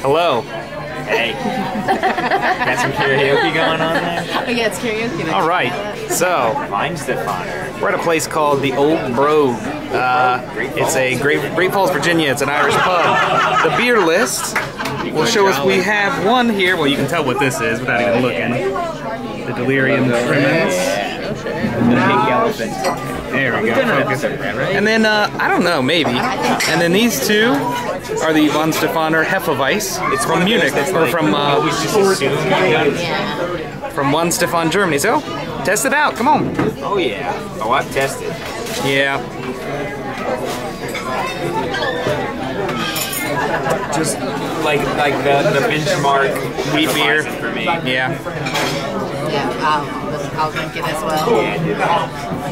Hello. Hey. Got some karaoke going on there? Oh yeah, it's karaoke night. All right. So, Weihenstephaner. We're at a place called the Old Brogue. It's a Great Falls, Virginia. It's an Irish pub. The beer list will show us we have one here. Well, you can tell what this is without even looking. The Delirium Tremens. There we go. Focus. And then, I don't know, maybe. And then these two are the Von Stefan Hefeweiss. It's from Munich, or from Von Stefan, Germany. So, test it out. Come on. Oh, yeah. Oh, I've tested. Yeah. Just like the benchmark wheat beer for me. Yeah. Yeah, I'll drink it as well. Yeah.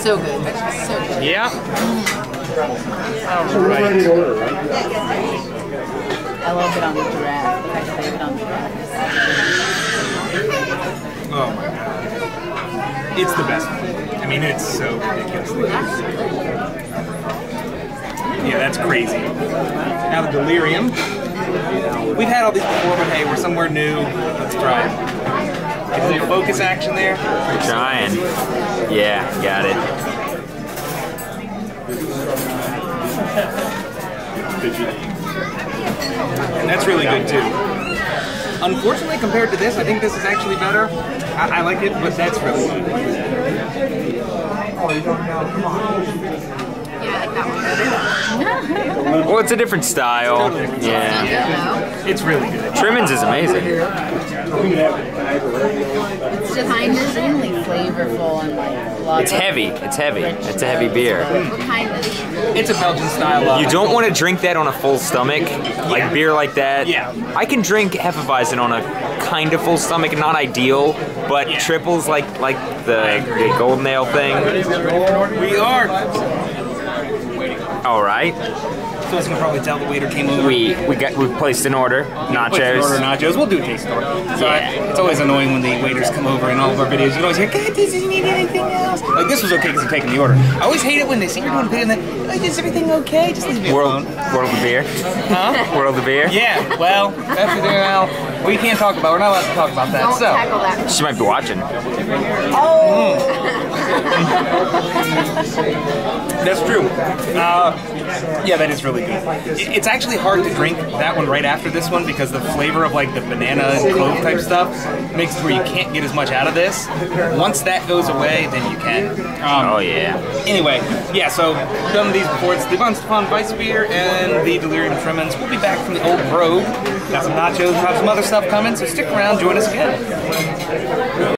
So good. So good. Yeah. All right. I love it on the giraffe. I save it on the giraffe. Oh my god. It's the best one. I mean, it's so ridiculously good. Yeah, that's crazy. Now the delirium. We've had all these before, but hey, we're somewhere new. Let's try it. Is there focus action there? We're trying. Yeah, got it. And that's really good too. Unfortunately, compared to this, I think this is actually better. I like it, but that's really good. Oh, you don't know. Come on. Yeah, I like that one better. Well, it's a different style. It's totally yeah. It's really good. Tremens is amazing. It's just extremely flavorful and like it's heavy. It's heavy. It's a heavy beer. What kind of it's a Belgian style lager. You don't want to drink that on a full stomach. Like beer like that. Yeah. I can drink Hefeweizen on a kind of full stomach, not ideal, but triples like the golden ale thing. We are. All right. So as you can probably tell, the waiter came over. We placed an order. Nachos. We'll do a taste order. So it's always annoying when the waiters come over in all of our videos. You always hear, God, does he need anything else? Like this was okay because I'm taking the order. I always hate it when they see you're doing a video and they're like, is everything okay? Just leave me alone. World of beer. Huh? World of beer. Yeah. Well, after that, we can't talk about. We're not allowed to talk about that. Don't tackle that. She might be watching. Oh. That's true. Yeah, that is really good. It's actually hard to drink that one right after this one because the flavor of like the banana and clove type stuff makes it where you can't get as much out of this. Once that goes away, then you can. Oh yeah. Anyway, yeah. So done these before. It's the Von Stefan Hefeweissbier and the Delirium Tremens. We'll be back from the Old Brogue. Got some nachos, have some other stuff coming. So stick around, join us again.